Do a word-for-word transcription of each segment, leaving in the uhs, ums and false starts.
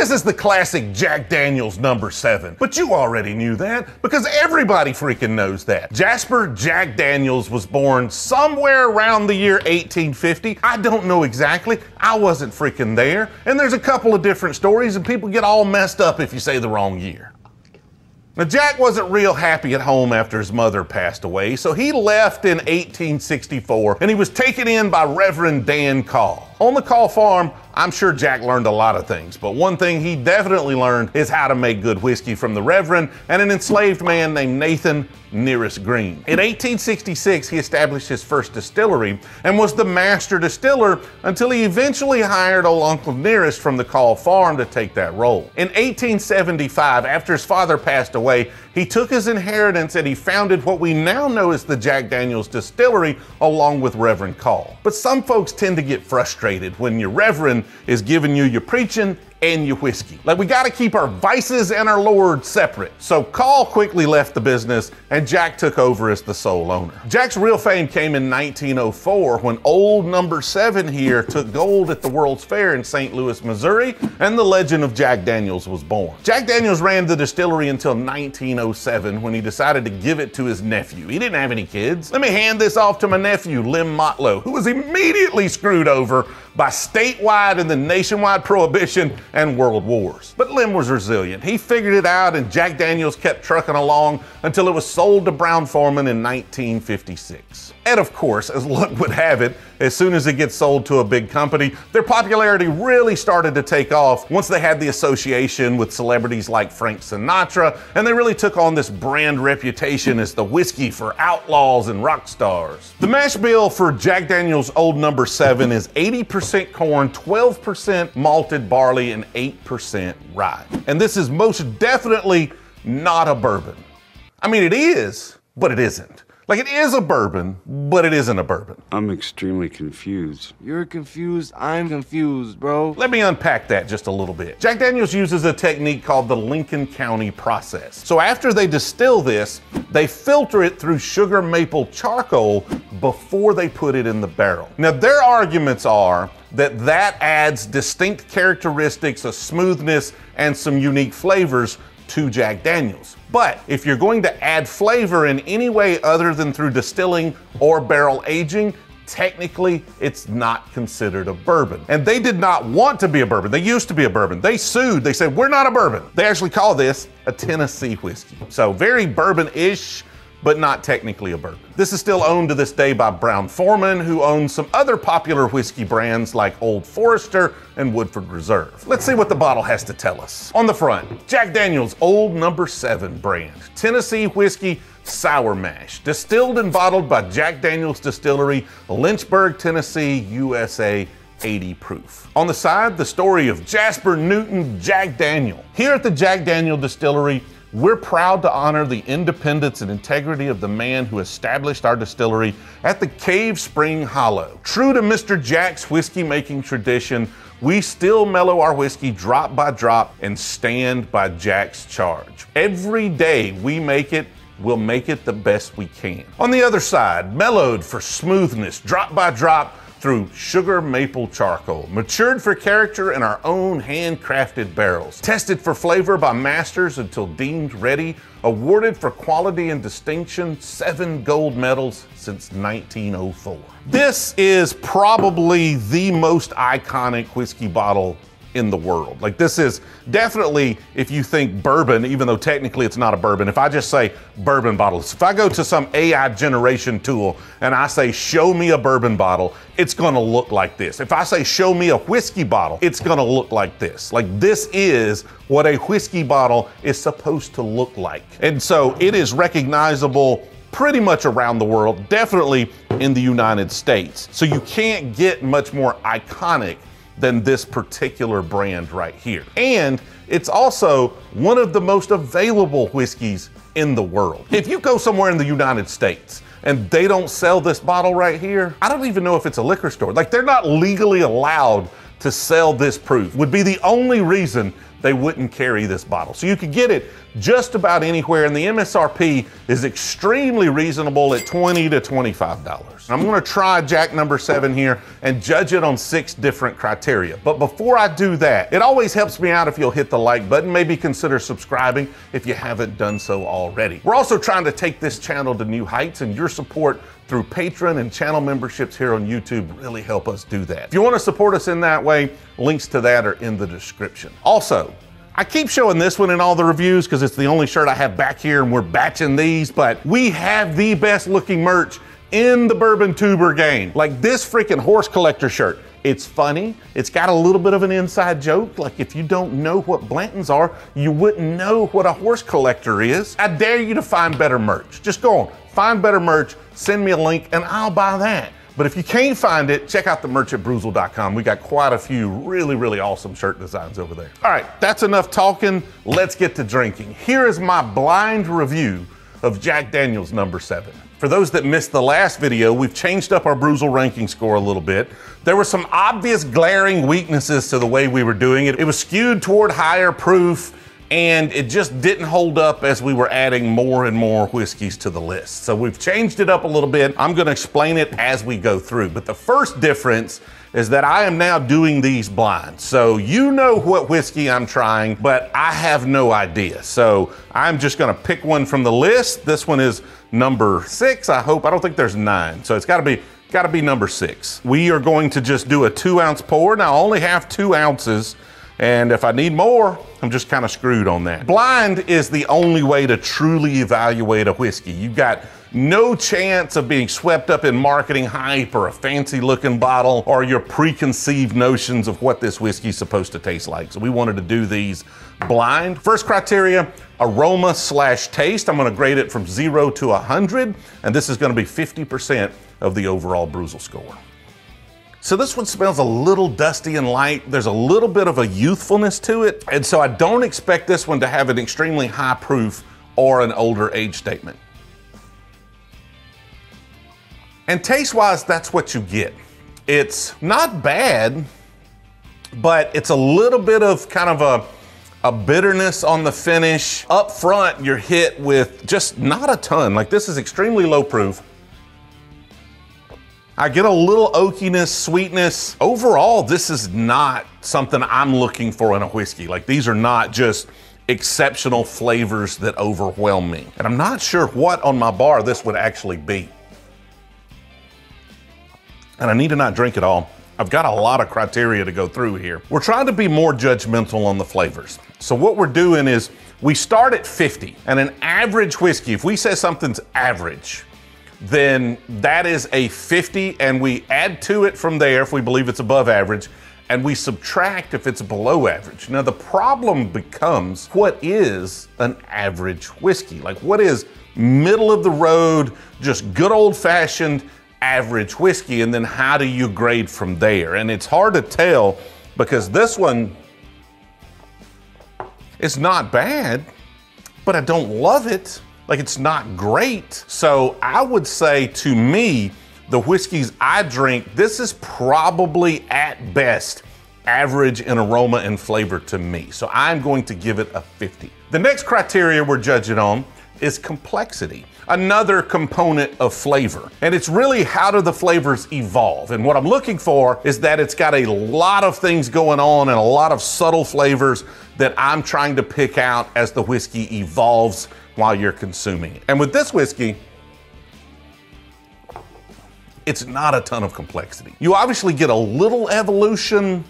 This is the classic Jack Daniel's number seven, but you already knew that because everybody freaking knows that. Jasper Jack Daniel's was born somewhere around the year eighteen fifty. I don't know exactly. I wasn't freaking there. And there's a couple of different stories and people get all messed up if you say the wrong year. Now, Jack wasn't real happy at home after his mother passed away, so he left in eighteen sixty-four and he was taken in by Reverend Dan Call. On the Call farm, I'm sure Jack learned a lot of things, but one thing he definitely learned is how to make good whiskey from the Reverend and an enslaved man named Nathan Nearest Green. In eighteen sixty-six, he established his first distillery and was the master distiller until he eventually hired old Uncle Nearest from the Call farm to take that role. In eighteen seventy-five, after his father passed away, he took his inheritance and he founded what we now know as the Jack Daniel's Distillery along with Reverend Call. But some folks tend to get frustrated when your Reverend is giving you your preaching and your whiskey. Like, we gotta keep our vices and our Lord separate. So Call quickly left the business and Jack took over as the sole owner. Jack's real fame came in nineteen oh four when old number seven here took gold at the World's Fair in Saint Louis, Missouri, and the legend of Jack Daniel's was born. Jack Daniel's ran the distillery until nineteen oh seven when he decided to give it to his nephew. He didn't have any kids. Let me hand this off to my nephew, Lem Motlow, who was immediately screwed over by statewide and the nationwide prohibition and world wars. But Lem was resilient. He figured it out and Jack Daniel's kept trucking along until it was sold to Brown-Forman in nineteen fifty-six. And of course, as luck would have it, as soon as it gets sold to a big company, their popularity really started to take off once they had the association with celebrities like Frank Sinatra, and they really took on this brand reputation as the whiskey for outlaws and rock stars. The mash bill for Jack Daniel's Old Number seven is eighty percent corn, twelve percent malted barley, and eight percent rye. And this is most definitely not a bourbon. I mean, it is, but it isn't. Like, it is a bourbon, but it isn't a bourbon. I'm extremely confused. You're confused, I'm confused, bro. Let me unpack that just a little bit. Jack Daniel's uses a technique called the Lincoln County process. So after they distill this, they filter it through sugar maple charcoal before they put it in the barrel. Now, their arguments are that that adds distinct characteristics, a smoothness, and some unique flavors to Jack Daniel's. But if you're going to add flavor in any way other than through distilling or barrel aging, technically it's not considered a bourbon. And they did not want to be a bourbon. They used to be a bourbon. They sued. They said, we're not a bourbon. They actually call this a Tennessee whiskey. So very bourbon-ish, but not technically a bourbon. This is still owned to this day by Brown-Forman, who owns some other popular whiskey brands like Old Forester and Woodford Reserve. Let's see what the bottle has to tell us. On the front, Jack Daniel's Old Number seven brand, Tennessee whiskey, sour mash, distilled and bottled by Jack Daniel's Distillery, Lynchburg, Tennessee, U S A, eighty proof. On the side, the story of Jasper Newton, Jack Daniel. Here at the Jack Daniel Distillery, we're proud to honor the independence and integrity of the man who established our distillery at the Cave Spring Hollow. True to Mister Jack's whiskey making tradition, we still mellow our whiskey drop by drop and stand by Jack's charge. Every day we make it, we'll make it the best we can. On the other side, mellowed for smoothness, drop by drop, through sugar maple charcoal, matured for character in our own handcrafted barrels, tested for flavor by masters until deemed ready, awarded for quality and distinction, seven gold medals since nineteen oh four. This is probably the most iconic whiskey bottle in the world. Like, this is definitely, if you think bourbon, even though technically it's not a bourbon, if I just say bourbon bottles, if I go to some A I generation tool and I say, show me a bourbon bottle, it's gonna look like this. If I say, show me a whiskey bottle, it's gonna look like this. Like, this is what a whiskey bottle is supposed to look like. And so it is recognizable pretty much around the world, definitely in the United States. So you can't get much more iconic than this particular brand right here. And it's also one of the most available whiskeys in the world. If you go somewhere in the United States and they don't sell this bottle right here, I don't even know if it's a liquor store. Like, they're not legally allowed to sell this proof. Would be the only reason they wouldn't carry this bottle. So you could get it just about anywhere, and the M S R P is extremely reasonable at twenty to twenty-five dollars. I'm gonna try Jack number seven here and judge it on six different criteria. But before I do that, it always helps me out if you'll hit the like button, maybe consider subscribing if you haven't done so already. We're also trying to take this channel to new heights, and your support through Patreon and channel memberships here on YouTube really help us do that. If you wanna support us in that way, links to that are in the description. Also, I keep showing this one in all the reviews because it's the only shirt I have back here and we're batching these, but we have the best looking merch in the bourbon tuber game. Like this freaking horse collector shirt. It's funny, it's got a little bit of an inside joke, like if you don't know what Blanton's are, you wouldn't know what a horse collector is. I dare you to find better merch. Just go on, find better merch, send me a link, and I'll buy that. But if you can't find it, check out the merch at brewzle dot com. We got quite a few really, really awesome shirt designs over there. All right, that's enough talking, let's get to drinking. Here is my blind review of Jack Daniel's number seven. For those that missed the last video, we've changed up our Brewzle ranking score a little bit. There were some obvious glaring weaknesses to the way we were doing it. It was skewed toward higher proof, and it just didn't hold up as we were adding more and more whiskeys to the list. So we've changed it up a little bit. I'm gonna explain it as we go through. But the first difference is that I am now doing these blind. So you know what whiskey I'm trying, but I have no idea. So I'm just gonna pick one from the list. This one is number six, I hope. I don't think there's nine. So it's gotta be, gotta be number six. We are going to just do a two ounce pour. Now I only have two ounces. And if I need more, I'm just kind of screwed on that. Blind is the only way to truly evaluate a whiskey. You've got no chance of being swept up in marketing hype or a fancy looking bottle or your preconceived notions of what this whiskey is supposed to taste like. So we wanted to do these blind. First criteria, aroma slash taste. I'm gonna grade it from zero to one hundred, and this is gonna be fifty percent of the overall Brewzle score. So this one smells a little dusty and light. There's a little bit of a youthfulness to it. And so I don't expect this one to have an extremely high proof or an older age statement. And taste-wise, that's what you get. It's not bad, but it's a little bit of kind of a a bitterness on the finish. Up front, you're hit with just not a ton. Like this is extremely low proof. I get a little oakiness, sweetness. Overall, this is not something I'm looking for in a whiskey. Like these are not just exceptional flavors that overwhelm me. And I'm not sure what on my bar this would actually be. And I need to not drink it all. I've got a lot of criteria to go through here. We're trying to be more judgmental on the flavors. So what we're doing is we start at fifty, and an average whiskey, if we say something's average, then that is a fifty, and we add to it from there if we believe it's above average, and we subtract if it's below average. Now the problem becomes, what is an average whiskey? Like what is middle of the road, just good old fashioned average whiskey, and then how do you grade from there? And it's hard to tell because this one is not bad, but I don't love it. Like it's not great. So I would say, to me, the whiskeys I drink, this is probably at best average in aroma and flavor to me. So I'm going to give it a fifty. The next criteria we're judging on is complexity, another component of flavor. And it's really, how do the flavors evolve? And what I'm looking for is that it's got a lot of things going on and a lot of subtle flavors that I'm trying to pick out as the whiskey evolves while you're consuming it. And with this whiskey, it's not a ton of complexity. You obviously get a little evolution,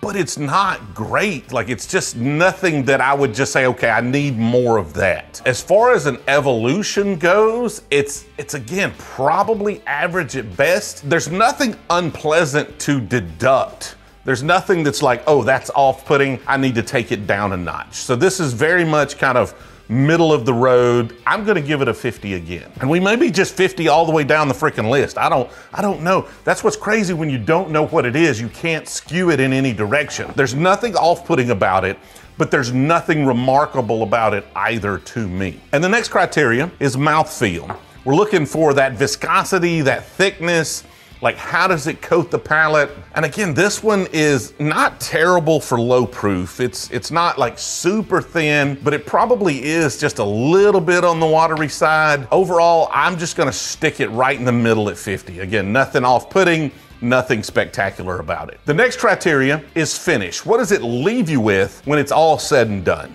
but it's not great. Like it's just nothing that I would just say, okay, I need more of that. As far as an evolution goes, it's, it's again, probably average at best. There's nothing unpleasant to deduct. There's nothing that's like, oh, that's off-putting, I need to take it down a notch. So this is very much kind of middle of the road. I'm gonna give it a fifty again. And we may be just fifty all the way down the freaking list. I don't, I don't know. That's what's crazy when you don't know what it is. You can't skew it in any direction. There's nothing off-putting about it, but there's nothing remarkable about it either to me. And the next criteria is mouthfeel. We're looking for that viscosity, that thickness, Like, how does it coat the palate? And again, this one is not terrible for low proof. It's, it's not like super thin, but it probably is just a little bit on the watery side. Overall, I'm just gonna stick it right in the middle at fifty. Again, nothing off-putting, nothing spectacular about it. The next criteria is finish. What does it leave you with when it's all said and done?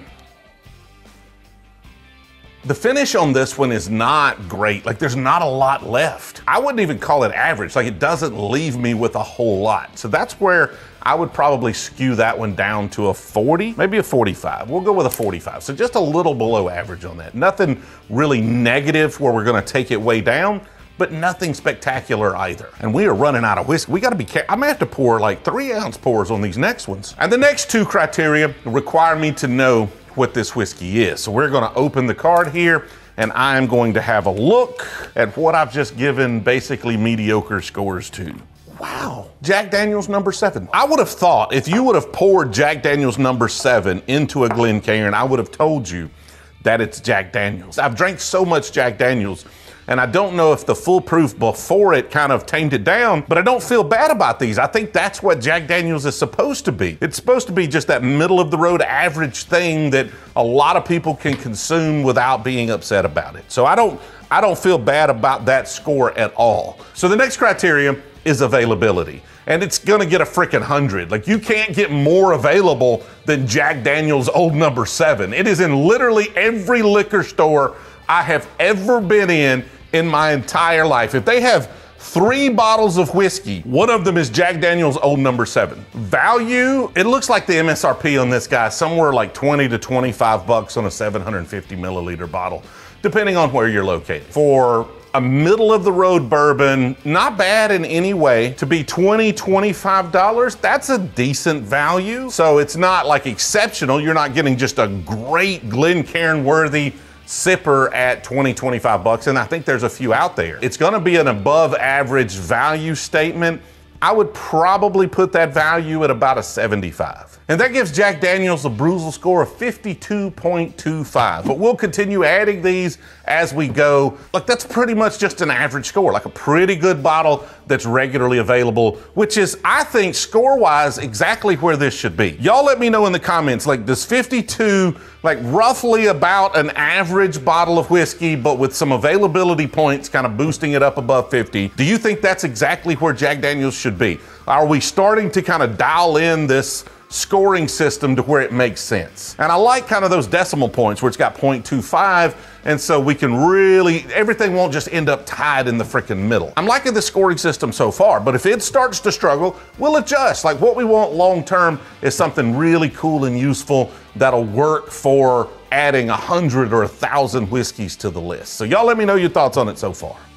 The finish on this one is not great. Like, there's not a lot left. I wouldn't even call it average. Like, it doesn't leave me with a whole lot. So that's where I would probably skew that one down to a forty, maybe a forty-five. We'll go with a forty-five. So just a little below average on that. Nothing really negative where we're gonna take it way down, but nothing spectacular either. And we are running out of whiskey. We gotta be careful. I'm gonna have to pour like three ounce pours on these next ones. And the next two criteria require me to know what this whiskey is. So we're gonna open the card here and I'm going to have a look at what I've just given basically mediocre scores to. Wow, Jack Daniel's number seven. I would have thought if you would have poured Jack Daniel's number seven into a Glencairn, I would have told you that it's Jack Daniel's. I've drank so much Jack Daniel's and I don't know if the foolproof before it kind of tamed it down, but I don't feel bad about these. I think that's what Jack Daniel's is supposed to be. It's supposed to be just that middle of the road average thing that a lot of people can consume without being upset about it. So I don't, I don't feel bad about that score at all. So the next criteria is availability. And it's gonna get a frickin' hundred. Like, you can't get more available than Jack Daniel's Old Number Seven. It is in literally every liquor store I have ever been in in my entire life. If they have three bottles of whiskey, one of them is Jack Daniel's Old Number Seven. Value, it looks like the M S R P on this guy, somewhere like twenty to twenty-five bucks on a seven hundred fifty milliliter bottle, depending on where you're located. For a middle of the road bourbon, not bad in any way, to be twenty, twenty-five dollars, that's a decent value. So it's not like exceptional. You're not getting just a great Glencairn worthy sipper at twenty, twenty-five bucks, and I think there's a few out there. It's gonna be an above average value statement. I would probably put that value at about a seventy-five. And that gives Jack Daniel's a Brewzle score of fifty-two point two five. But we'll continue adding these as we go. Like, that's pretty much just an average score, like a pretty good bottle that's regularly available, which is, I think, score-wise, exactly where this should be. Y'all let me know in the comments, like, does fifty-two, like, roughly about an average bottle of whiskey, but with some availability points kind of boosting it up above fifty, do you think that's exactly where Jack Daniel's should be? Are we starting to kind of dial in this scoring system to where it makes sense? And I like kind of those decimal points where it's got point two five, and so we can really, everything won't just end up tied in the freaking middle. I'm liking the scoring system so far, but if it starts to struggle, we'll adjust. Like, what we want long-term is something really cool and useful that'll work for adding a hundred or a thousand whiskeys to the list. So y'all let me know your thoughts on it so far.